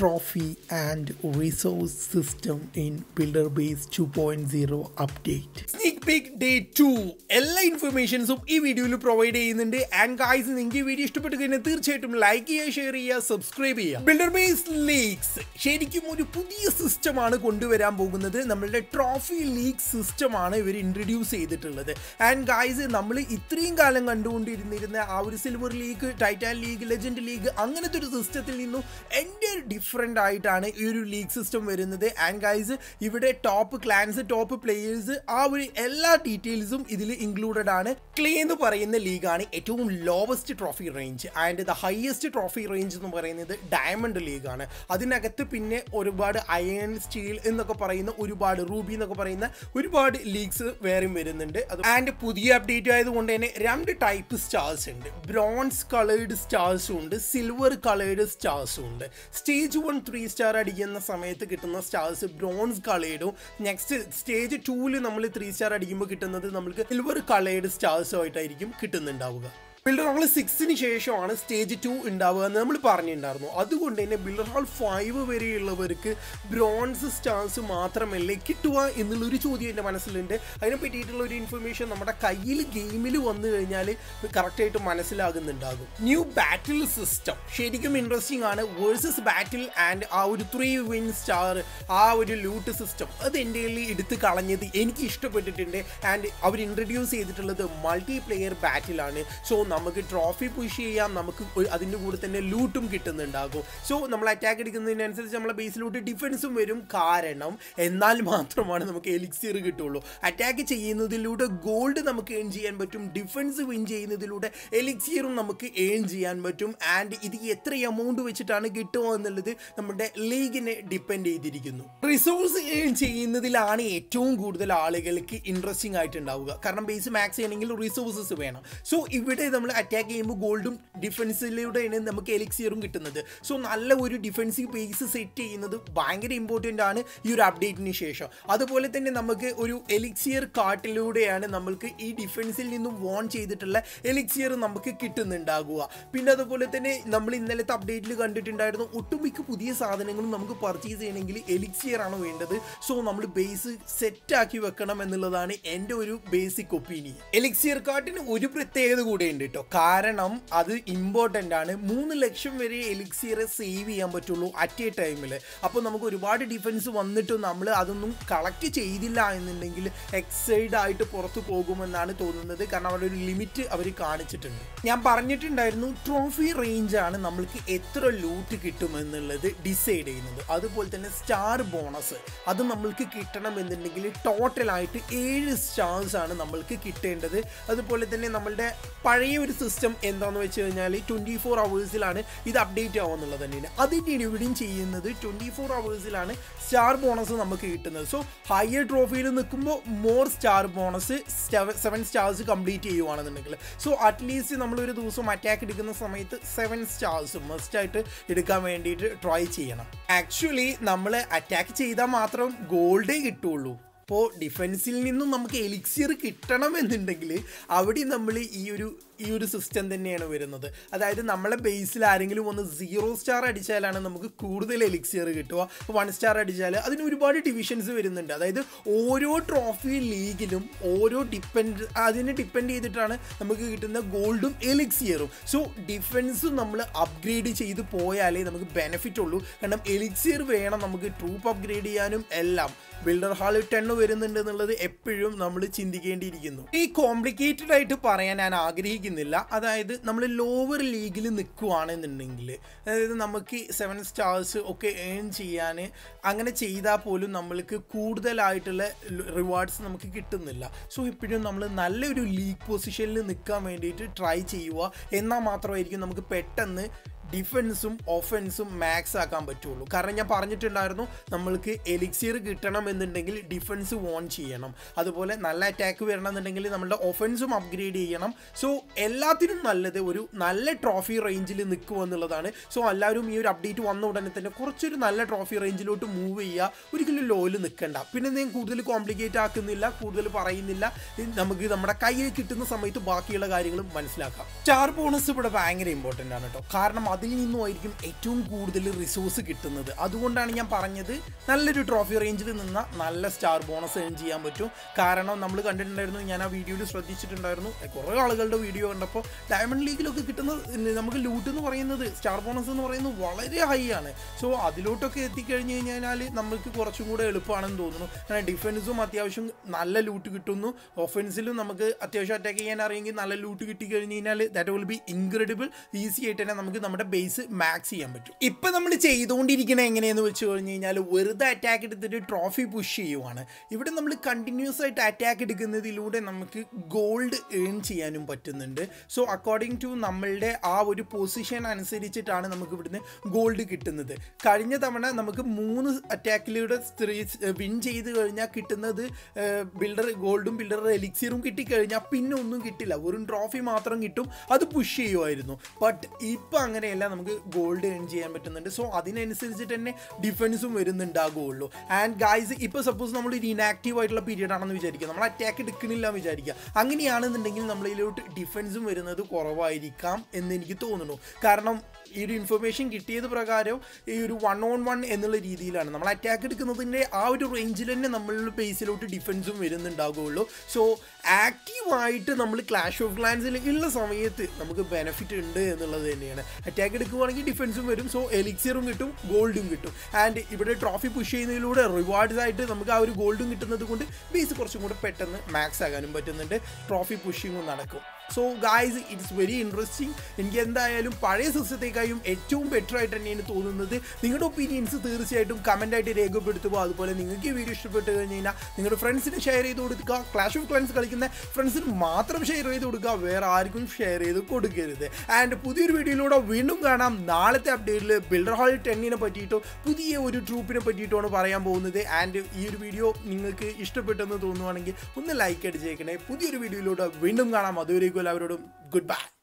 trophy and resource system in Builder Base 2.0 update. Sneak peek day 2. All informations in this video provide. And guys, if you like this video, like, share, subscribe. Builder Base leaks. Sheriku new system aanu konduvaran pogunnathu nammude trophy leak system aanu ivar introduce cheyittullathu. And guys, nammal ithreyum kaalam kandukondirunna aa oru silver league, titan league, legend league anganathe oru system il ninnu entire different aayitana ee oru league system varunathu. And guys, ivide top clans, top players aa oru ella details um idil included aanu. Clay ennu parayna league aanu ettovum lowest trophy range and the highest trophy range ennu parayunathu diamond league aanu. adinagathe pinne ഒരുപാട് iron steel എന്നൊക്കെ പറയുന്ന ഒരുപാട് Ruby എന്നൊക്കെ പറയുന്ന ഒരുപാട് leagues വേറെയും വരുന്നുണ്ട്. And പുതിയ അപ്ഡേറ്റ് ആയതുകൊണ്ട് തന്നെ രണ്ട് ടൈപ്പ് സ്റ്റാർസ് ഉണ്ട്. ബ്രോൺസ് കളേർഡ് സ്റ്റാർസും ഉണ്ട്, സിൽവർ കളേർഡ് സ്റ്റാർസും ഉണ്ട്. സ്റ്റേജ് 1 3 സ്റ്റാർ അടിക്കുന്ന സമയത്ത് കിട്ടുന്ന സ്റ്റാർസ് ബ്രോൺസ് കളേർഡും, നെക്സ്റ്റ് സ്റ്റേജ് 2ൽ നമ്മൾ 3 സ്റ്റാർ അടിക്കുമ്പോൾ കിട്ടുന്നത് നമുക്ക് സിൽവർ കളേർഡ് സ്റ്റാർസും ആയിട്ടായിരിക്കും കിട്ടുന്നുണ്ടാവുക. Builder Hall 6-ന് ശേഷമാണ് സ്റ്റേജ് 2 ഉണ്ടാവുക എന്ന് നമ്മൾ പറഞ്ഞിട്ടുണ്ടായിരുന്നു. അതുകൊണ്ട് തന്നെ Builder Hall 5 വരെയുള്ളവർക്ക് ബ്രോൺസ് സ്റ്റാർസ് മാത്രമല്ലേ കിട്ടുക എന്നുള്ളൊരു ചോദ്യം എൻ്റെ മനസ്സിലുണ്ട്. അതിനെ പറ്റിയിട്ടുള്ള ഒരു ഇൻഫർമേഷൻ നമ്മുടെ കയ്യിൽ ഗെയിമിൽ വന്നു കഴിഞ്ഞാൽ കറക്റ്റായിട്ട് മനസ്സിലാകുന്നുണ്ടാകും. ന്യൂ ബാറ്റിൽ സിസ്റ്റം ശരിക്കും ഇൻട്രസ്റ്റിംഗ് ആണ്. വേഴ്സസ് ബാറ്റിൽ ആൻഡ് ആ ഒരു 3 win സ്റ്റാർ, ആ ഒരു ലൂട്ട് സിസ്റ്റം അത് എൻ്റെ എടുത്ത് കളഞ്ഞത് എനിക്ക് ഇഷ്ടപ്പെട്ടിട്ടുണ്ട്. ആൻഡ് അവർ ഇൻട്രൊഡ്യൂസ് ചെയ്തിട്ടുള്ളത് മൾട്ടി പ്ലെയർ ബാറ്റിലാണ്. സോ നമുക്ക് ട്രോഫി പുഷ് ചെയ്യാം, നമുക്ക് അതിൻ്റെ കൂടെ തന്നെ ലൂട്ടും കിട്ടുന്നുണ്ടാകും. സോ നമ്മൾ അറ്റാക്ക് അടിക്കുന്നതിനനുസരിച്ച് നമ്മളെ ബേസ് ലൂട്ട് ഡിഫൻസും വരും. കാരണം എന്നാൽ മാത്രമാണ് നമുക്ക് എലിക്സിയർ കിട്ടുള്ളൂ. അറ്റാക്ക് ചെയ്യുന്നതിലൂടെ ഗോൾഡ് നമുക്ക് ഏൺ ചെയ്യാൻ പറ്റും, ഡിഫൻസ് വിൻ ചെയ്യുന്നതിലൂടെ എലിക്സിയറും നമുക്ക് ഏൺ ചെയ്യാൻ പറ്റും. ആൻഡ് ഇത് എത്ര എമൗണ്ട് വെച്ചിട്ടാണ് കിട്ടുക എന്നുള്ളത് നമ്മുടെ ലീഗിനെ ഡിപ്പെൻഡ് ചെയ്തിരിക്കുന്നു. റിസോഴ്സ് ഏൺ ചെയ്യുന്നതിലാണ് ഏറ്റവും കൂടുതൽ ആളുകൾക്ക് ഇൻട്രസ്റ്റിംഗ് ആയിട്ടുണ്ടാവുക. കാരണം ബേസ് മാക്സ് ചെയ്യണമെങ്കിൽ റിസോഴ്സസ് വേണം. സോ ഇവിടെ നമ്മൾ അറ്റാക്ക് ചെയ്യുമ്പോൾ ഗോൾഡും ഡിഫൻസിലൂടെയാണ് നമുക്ക് എലിക്സിയറും കിട്ടുന്നത്. സോ നല്ല ഒരു ഡിഫൻസീവ് ബേസ് സെറ്റ് ചെയ്യുന്നത് ഭയങ്കര ഇമ്പോർട്ടൻ്റ് ആണ് ഈ ഒരു അപ്ഡേറ്റിന് ശേഷം. അതുപോലെ തന്നെ നമുക്ക് ഒരു എലിക്സിയർ കാർട്ടിലൂടെയാണ് നമ്മൾക്ക് ഈ ഡിഫൻസിൽ നിന്നും വോൺ ചെയ്തിട്ടുള്ള എലിക്സിയർ നമുക്ക് കിട്ടുന്നുണ്ടാകുക. പിന്നെ അതുപോലെ തന്നെ നമ്മൾ ഇന്നലത്തെ അപ്ഡേറ്റിൽ കണ്ടിട്ടുണ്ടായിരുന്നു ഒട്ടുമിക്ക പുതിയ സാധനങ്ങളും നമുക്ക് പർച്ചേസ് ചെയ്യണമെങ്കിൽ എലിക്സിയർ ആണ് വേണ്ടത്. സോ നമ്മൾ ബേസ് സെറ്റാക്കി വെക്കണം എന്നുള്ളതാണ് എൻ്റെ ഒരു ബേസിക് ഒപ്പീനിയൻ. എലിക്സിയർ കാർട്ടിന് ഒരു പ്രത്യേകത കൂടെയുണ്ട് കേട്ടോ. കാരണം അത് ഇമ്പോർട്ടൻ്റ് ആണ്. 3 ലക്ഷം വരെ എലിക്സിയറെ സേവ് ചെയ്യാൻ പറ്റുള്ളൂ അറ്റ് എ ടൈമിൽ. അപ്പോൾ നമുക്ക് ഒരുപാട് ഡിഫൻസ് വന്നിട്ട് നമ്മൾ അതൊന്നും കളക്ട് ചെയ്തില്ല എന്നുണ്ടെങ്കിൽ എക്സൈഡ് ആയിട്ട് പുറത്ത് പോകുമെന്നാണ് തോന്നുന്നത്. കാരണം അവിടെ ഒരു ലിമിറ്റ് അവർ കാണിച്ചിട്ടുണ്ട്. ഞാൻ പറഞ്ഞിട്ടുണ്ടായിരുന്നു ട്രോഫി റേഞ്ചാണ് നമ്മൾക്ക് എത്ര ലൂട്ട് കിട്ടുമെന്നുള്ളത് ഡിസൈഡ് ചെയ്യുന്നത്. അതുപോലെ തന്നെ സ്റ്റാർ ബോണസ് അത് നമ്മൾക്ക് കിട്ടണം എന്നുണ്ടെങ്കിൽ ടോട്ടലായിട്ട് 7 സ്റ്റാർസ് ആണ് നമ്മൾക്ക് കിട്ടേണ്ടത്. അതുപോലെ തന്നെ നമ്മളുടെ പഴയ ഒരു സിസ്റ്റം എന്താണെന്ന് വെച്ച് കഴിഞ്ഞാൽ 24 hours ഇത് അപ്ഡേറ്റ് ആവുമെന്നുള്ളത് തന്നെയാണ്. അതിൻ്റെ ഇവിടെയും ചെയ്യുന്നത് 24 hours സ്റ്റാർ ബോണസ് നമുക്ക് കിട്ടുന്നത്. സോ ഹയർ ട്രോഫിയിൽ നിൽക്കുമ്പോൾ more star bonus 7 stars complete ചെയ്യുവാണെന്നുണ്ടെങ്കിൽ സോ അറ്റ്ലീസ്റ്റ് നമ്മളൊരു ദിവസം അറ്റാക്ക് എടുക്കുന്ന സമയത്ത് 7 സ്റ്റാർസ് മസ്റ്റായിട്ട് എടുക്കാൻ വേണ്ടിയിട്ട് ട്രൈ ചെയ്യണം. ആക്ച്വലി നമ്മൾ അറ്റാക്ക് ചെയ്താൽ മാത്രം ഗോൾഡേ കിട്ടുള്ളൂ. അപ്പോൾ ഡിഫൻസിൽ നിന്നും നമുക്ക് എലിക്സിയർ കിട്ടണമെന്നുണ്ടെങ്കിൽ അവിടെ നമ്മൾ ഈ ഒരു സിസ്റ്റം തന്നെയാണ് വരുന്നത്. അതായത് നമ്മളെ ബേസിൽ ആരെങ്കിലും ഒന്ന് 0 സ്റ്റാർ അടിച്ചാലാണ് നമുക്ക് കൂടുതൽ എലിക്സിയർ കിട്ടുക. 1 സ്റ്റാർ അടിച്ചാൽ അതിന് ഒരുപാട് ഡിവിഷൻസ് വരുന്നുണ്ട്. അതായത് ഓരോ ട്രോഫി ലീഗിലും ഓരോ അതിനെ ഡിപ്പെൻഡ് ചെയ്തിട്ടാണ് നമുക്ക് കിട്ടുന്ന ഗോൾഡും എലിക്സിയറും. സോ ഡിഫൻസും നമ്മൾ അപ്ഗ്രേഡ് ചെയ്ത് പോയാലേ നമുക്ക് ബെനിഫിറ്റ് ഉള്ളൂ. കാരണം എലിക്സിയർ വേണം നമുക്ക് ട്രൂപ്പ് അപ്ഗ്രേഡ് ചെയ്യാനും എല്ലാം. ബിൽഡർ ഹാൾ 10 വരുന്നുണ്ട് എന്നുള്ളത് എപ്പോഴും നമ്മൾ ചിന്തിക്കേണ്ടിയിരിക്കുന്നു. ഈ കോംപ്ലിക്കേറ്റഡ് ആയിട്ട് പറയാൻ ഞാൻ ആഗ്രഹിക്കുന്നു. അതായത് നമ്മൾ ലോവർ ലീഗിൽ നിൽക്കുകയാണെന്നുണ്ടെങ്കിൽ അതായത് നമുക്ക് 7 സ്റ്റാർസ് ഒക്കെ ഏൺ ചെയ്യാൻ അങ്ങനെ ചെയ്താൽ പോലും നമ്മൾക്ക് കൂടുതലായിട്ടുള്ള റിവാർഡ്സ് നമുക്ക് കിട്ടുന്നില്ല. സോ എപ്പോഴും നമ്മൾ നല്ലൊരു ലീഗ് പൊസിഷനിൽ നിൽക്കാൻ വേണ്ടിയിട്ട് ട്രൈ ചെയ്യുക. എന്നാൽ മാത്രമായിരിക്കും നമുക്ക് പെട്ടെന്ന് ഡിഫൻസും ഒഫൻസും മാക്സ് ആക്കാൻ പറ്റുള്ളൂ. കാരണം ഞാൻ പറഞ്ഞിട്ടുണ്ടായിരുന്നു നമ്മൾക്ക് എലിക്സിയർ കിട്ടണം എന്നുണ്ടെങ്കിൽ ഡിഫൻസ് വോൺ ചെയ്യണം. അതുപോലെ നല്ല അറ്റാക്ക് വരണമെന്നുണ്ടെങ്കിൽ നമ്മളുടെ ഒഫൻസും അപ്ഗ്രേഡ് ചെയ്യണം. സോ എല്ലാത്തിനും നല്ലത് ഒരു നല്ല ട്രോഫി റേഞ്ചിൽ നിൽക്കുക എന്നുള്ളതാണ്. സോ എല്ലാവരും ഈ ഒരു അപ്ഡേറ്റ് വന്ന ഉടനെ തന്നെ കുറച്ചൊരു നല്ല ട്രോഫി റേഞ്ചിലോട്ട് മൂവ് ചെയ്യുക. ഒരിക്കലും ലോയിൽ നിൽക്കണ്ട. പിന്നെ ഞാൻ കൂടുതൽ കോംപ്ലിക്കേറ്റ് ആക്കുന്നില്ല, കൂടുതൽ പറയുന്നില്ല. നമുക്ക് നമ്മുടെ കയ്യിൽ കിട്ടുന്ന സമയത്ത് ബാക്കിയുള്ള കാര്യങ്ങളും മനസ്സിലാക്കാം. സ്റ്റാർ ബോണസ് ഇവിടെ ഭയങ്കര ഇമ്പോർട്ടൻ്റ് ആണ് കേട്ടോ. കാരണം അതിൽ നിന്നുമായിരിക്കും ഏറ്റവും കൂടുതൽ റിസോഴ്സ് കിട്ടുന്നത്. അതുകൊണ്ടാണ് ഞാൻ പറഞ്ഞത് നല്ലൊരു ട്രോഫി റേഞ്ചിൽ നിന്ന് നല്ല സ്റ്റാർ ബോണസ് ഏൺ ചെയ്യാൻ പറ്റും. കാരണം നമ്മൾ കണ്ടിട്ടുണ്ടായിരുന്നു, ഞാൻ ആ വീഡിയോയിൽ ശ്രദ്ധിച്ചിട്ടുണ്ടായിരുന്നു, കുറേ ആളുകളുടെ വീഡിയോ കണ്ടപ്പോൾ ഡയമണ്ട് ലീഗിലൊക്കെ കിട്ടുന്ന നമുക്ക് ലൂട്ട് എന്ന് പറയുന്നത്, സ്റ്റാർ ബോണസ് എന്ന് പറയുന്നത് വളരെ ഹൈ ആണ്. സോ അതിലോട്ടൊക്കെ എത്തിക്കഴിഞ്ഞ് കഴിഞ്ഞാൽ നമുക്ക് കുറച്ചും കൂടെ എളുപ്പമാണെന്ന് തോന്നുന്നു. കാരണം ഡിഫെൻസും അത്യാവശ്യം നല്ല ലൂട്ട് കിട്ടുന്നു, ഒഫെൻസിലും നമുക്ക് അത്യാവശ്യം അറ്റാക്ക് ചെയ്യാൻ അറിയെങ്കിൽ നല്ല ലൂട്ട് കിട്ടിക്കഴിഞ്ഞ് കഴിഞ്ഞാൽ that will be incredible. Easy ആയിട്ട് തന്നെ നമുക്ക് നമ്മുടെ ബേസ് മാക്സ് ചെയ്യാൻ പറ്റും. ഇപ്പം നമ്മൾ ചെയ്തുകൊണ്ടിരിക്കണ എങ്ങനെയെന്ന് വെച്ച് കഴിഞ്ഞ് കഴിഞ്ഞാൽ വെറുതെ അറ്റാക്ക് എടുത്തിട്ട് ട്രോഫി പുഷ് ചെയ്യുവാണ്. ഇവിടെ നമ്മൾ കണ്ടിന്യൂസ് ആയിട്ട് അറ്റാക്ക് എടുക്കുന്നതിലൂടെ നമുക്ക് ഗോൾഡ് ഏൺ ചെയ്യാനും പറ്റുന്നുണ്ട്. സോ അക്കോർഡിംഗ് ടു നമ്മളുടെ ആ ഒരു പൊസിഷൻ അനുസരിച്ചിട്ടാണ് നമുക്ക് ഇവിടുന്ന് ഗോൾഡ് കിട്ടുന്നത്. കഴിഞ്ഞ തവണ നമുക്ക് 3 അറ്റാക്കിലൂടെ വിൻ ചെയ്ത് കഴിഞ്ഞാൽ കിട്ടുന്നത് ബിൽഡർ ഗോൾഡും ബിൽഡർ എലിക്സിറും കിട്ടിക്കഴിഞ്ഞാൽ പിന്നെ ഒന്നും കിട്ടില്ല, വെറും ട്രോഫി മാത്രം കിട്ടും, അത് പുഷ് ചെയ്യുമായിരുന്നു. ബട്ട് ഇപ്പം അങ്ങനെയല്ല, നമുക്ക് ഗോൾഡ് ഏൺ ചെയ്യാൻ പറ്റുന്നുണ്ട്. സോ അതിനനുസരിച്ചിട്ട് തന്നെ ഡിഫൻസും വരുന്നുണ്ടാകുള്ളൂ. ആൻഡ് ഗൈസ് ഇപ്പോൾ സപ്പോസ് നമ്മളൊരു ഇനാക്റ്റീവ് ആയിട്ടുള്ള പീരീഡ് ആണെന്ന് വിചാരിക്കുക, നമ്മൾ അറ്റാക്ക് എടുക്കണില്ല എന്ന് വിചാരിക്കുക, അങ്ങനെയാണെന്നുണ്ടെങ്കിൽ നമ്മളിലോട്ട് ഡിഫൻസും വരുന്നത് കുറവായിരിക്കാം എന്നെനിക്ക് തോന്നുന്നു. കാരണം ഈ ഒരു ഇൻഫർമേഷൻ കിട്ടിയത് പ്രകാരം ഈ ഒരു 1-on-1 എന്നുള്ള രീതിയിലാണ് നമ്മൾ അറ്റാക്ക് എടുക്കുന്നതിൻ്റെ ആ ഒരു റേഞ്ചിൽ തന്നെ നമ്മളുടെ ബേസിലോട്ട് ഡിഫൻസും വരുന്നുണ്ടാകുള്ളൂ. സോ ആക്റ്റീവായിട്ട് നമ്മൾ ക്ലാഷ് ഓഫ് ക്ലാൻസിൽ ഉള്ള സമയത്ത് നമുക്ക് ബെനിഫിറ്റ് ഉണ്ട് എന്നുള്ളത് തന്നെയാണ്. അറ്റാക്ക് എടുക്കുകയാണെങ്കിൽ ഡിഫൻസും വരും, സോ എലിക്സിറും കിട്ടും, ഗോൾഡും കിട്ടും. ആൻഡ് ഇവിടെ ട്രോഫി പുഷ് ചെയ്യുന്നതിലൂടെ റിവാർഡ്സ് ആയിട്ട് നമുക്ക് ആ ഒരു ഗോൾഡും കിട്ടുന്നത് കൊണ്ട് ബേസ് കുറച്ചും കൂടെ പെട്ടെന്ന് മാക്സ് ആകാനും പറ്റുന്നുണ്ട്, ട്രോഫി പുഷിങ്ങും നടക്കും. So guys it's very interesting. എനിക്ക് എന്തായാലും പഴയ സിസ്റ്റത്തേക്കായും ഏറ്റവും ബെറ്റർ ആയിട്ട് തന്നെയാണ് തോന്നുന്നത്. നിങ്ങളുടെ ഒപ്പീനിയൻസ് തീർച്ചയായിട്ടും കമൻറ്റായിട്ട് രേഖപ്പെടുത്തുക. അതുപോലെ നിങ്ങൾക്ക് ഈ വീഡിയോ ഇഷ്ടപ്പെട്ട് കഴിഞ്ഞ് കഴിഞ്ഞാൽ നിങ്ങളുടെ ഫ്രണ്ട്സിന് ഷെയർ ചെയ്ത് കൊടുക്കുക. ക്ലാഷ് ഓഫ് ക്ലാൻസ് കളിക്കുന്ന ഫ്രണ്ട്സിന് മാത്രം ഷെയർ ചെയ്ത് കൊടുക്കുക, വേറെ ആർക്കും ഷെയർ ചെയ്ത് കൊടുക്കരുത്. ആൻഡ് പുതിയൊരു വീഡിയോയിലൂടെ വീണ്ടും കാണാം. നാളത്തെ അപ്ഡേറ്റിൽ ബിൽഡർ ഹാൾ 10-നെ പറ്റിയിട്ടോ പുതിയ ഒരു ട്രൂപ്പിനെ പറ്റിയിട്ടാണ് പറയാൻ പോകുന്നത്. ആൻഡ് ഈ ഒരു വീഡിയോ നിങ്ങൾക്ക് ഇഷ്ടപ്പെട്ടെന്ന് തോന്നുവാണെങ്കിൽ ഒന്ന് ലൈക്ക് അടിച്ചേക്കണേ. പുതിയൊരു വീഡിയോയിലൂടെ വീണ്ടും കാണാം. അതുവരെ എല്ലാവരോടും ഗുഡ് ബൈ.